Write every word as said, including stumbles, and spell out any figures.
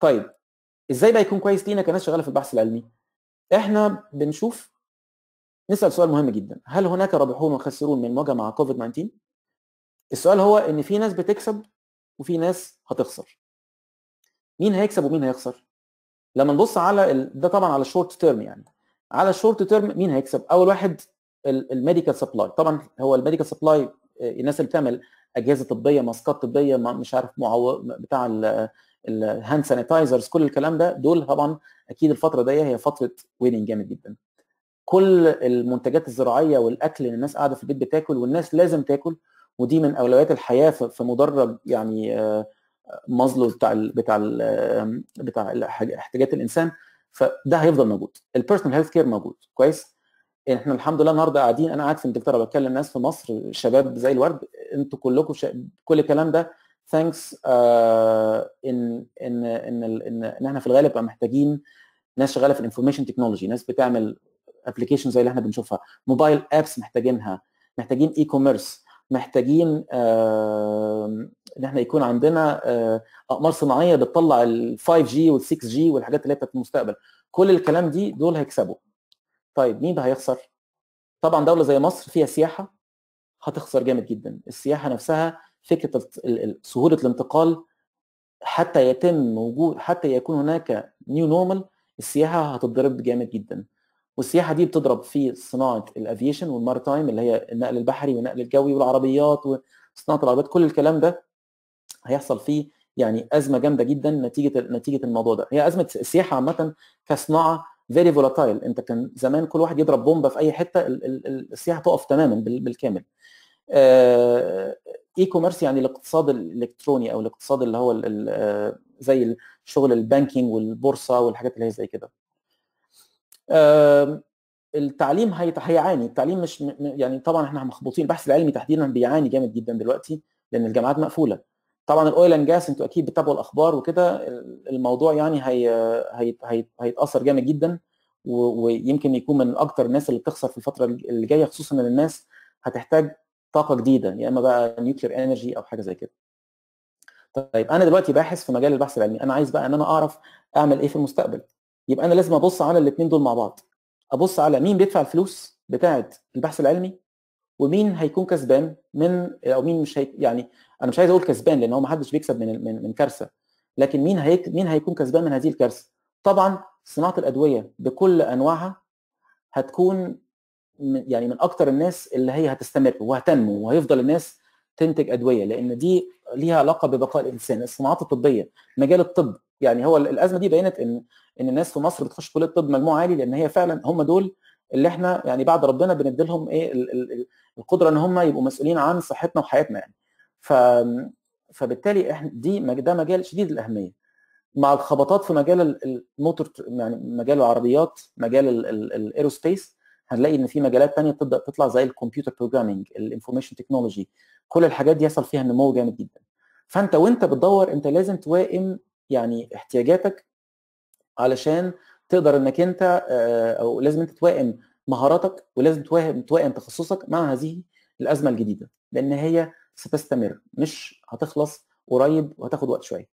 طيب ازاي بقى يكون كويس لينا كناس شغاله في البحث العلمي؟ احنا بنشوف، نسال سؤال مهم جدا، هل هناك رابحون وخاسرون من المواجهه مع كوفيد تسعة عشر؟ السؤال هو ان في ناس بتكسب وفي ناس هتخسر. مين هيكسب ومين هيخسر؟ لما نبص على ال... ده طبعا على الشورت تيرم، يعني على الشورت تيرم مين هيكسب؟ اول واحد الميديكال سبلاي، طبعا هو الميديكال سبلاي الناس اللي بتعمل اجهزه طبيه، ماسكات طبيه، مش عارف معو... بتاع الهاند سانيتايزرز، كل الكلام ده، دول طبعا اكيد الفتره دي هي فتره ويننج جامد جدا. كل المنتجات الزراعيه والاكل اللي الناس قاعده في البيت بتاكل، والناس لازم تاكل، ودي من اولويات الحياه في مدرج يعني مازلو بتاع ال بتاع ال بتاع احتياجات الانسان، فده هيفضل موجود. البيرسونال هيلث كير موجود كويس. احنا الحمد لله النهارده قاعدين، انا قاعد في انجلترا بتكلم ناس في مصر شباب زي الورد، انتوا كلكم ش... كل الكلام ده ثانكس آه ان ان ان ان ان احنا في الغالب محتاجين ناس شغاله في الانفورميشن تكنولوجي، ناس بتعمل ابلكيشن زي اللي احنا بنشوفها، موبايل ابس محتاجينها، محتاجين اي كوميرس، محتاجين آه ان احنا يكون عندنا اقمار صناعيه بتطلع ال فايف جي وال سيكس جي والحاجات اللي هي بتاعت المستقبل. كل الكلام دي دول هيكسبوا. طيب مين بقى هيخسر؟ طبعا دوله زي مصر فيها سياحه هتخسر جامد جدا. السياحه نفسها، فكره سهوله الانتقال، حتى يتم وجود حتى يكون هناك نيو نورمال، السياحه هتتضرب جامد جدا. والسياحه دي بتضرب في صناعه الافيشن والمارتايم اللي هي النقل البحري والنقل الجوي والعربيات وصناعه العربيات، كل الكلام ده هيحصل فيه يعني ازمه جامده جدا نتيجه نتيجه الموضوع ده. هي ازمه السياحه عامه كصناعه فيري فولاتايل، انت كان زمان كل واحد يضرب بومبه في اي حته السياحه تقف تماما بالكامل. اي كوميرس يعني الاقتصاد الالكتروني او الاقتصاد اللي هو زي شغل البانكينج والبورصه والحاجات اللي هي زي كده. التعليم هيعاني، التعليم مش يعني طبعا احنا مخبوطين، البحث العلمي تحديدا بيعاني جامد جدا دلوقتي لان الجامعات مقفوله. طبعا الاويل اند جاس انتوا اكيد بتتابعوا الاخبار وكده، الموضوع يعني هي هي هي هيتاثر جامد جدا، ويمكن يكون من اكتر الناس اللي بتخسر في الفتره اللي جايه، خصوصا ان الناس هتحتاج طاقه جديده، يا يعني اما بقى نيوكلير انرجي او حاجه زي كده. طيب انا دلوقتي باحث في مجال البحث العلمي، انا عايز بقى ان انا اعرف اعمل ايه في المستقبل، يبقى انا لازم ابص على الاثنين دول مع بعض، ابص على مين بيدفع الفلوس بتاعه البحث العلمي ومين هيكون كسبان من، او مين مش هي يعني انا مش عايز اقول كسبان لان هو ما حدش بيكسب من من من كارثه، لكن مين هيك مين هيكون كسبان من هذه الكارثه؟ طبعا صناعه الادويه بكل انواعها هتكون يعني من اكتر الناس اللي هي هتستمر وهتنمو، وهيفضل الناس تنتج ادويه لان دي ليها علاقه ببقاء الانسان. الصناعات الطبيه، مجال الطب، يعني هو الازمه دي بينت ان ان الناس في مصر بتخش كليه الطب مجموعه عالي، لان هي فعلا هم دول اللي احنا يعني بعد ربنا بنديلهم ايه القدره ان هم يبقوا مسؤولين عن صحتنا وحياتنا يعني. ف فبالتالي احنا دي ده مجال شديد الاهميه، مع الخبطات في مجال الموتور يعني مجال العربيات، مجال الايروسبيس، هنلاقي ان في مجالات ثانيه بتبدا تطلع زي الكمبيوتر بروجرامينج، الانفورميشن تكنولوجي، كل الحاجات دي يحصل فيها نمو جامد جدا. فانت وانت بتدور انت لازم توائم يعني احتياجاتك علشان تقدر انك انت، او لازم انت توائم مهاراتك ولازم توائم توائم تخصصك مع هذه الازمه الجديده، لان هي ستستمر مش هتخلص قريب وهتاخد وقت شويه.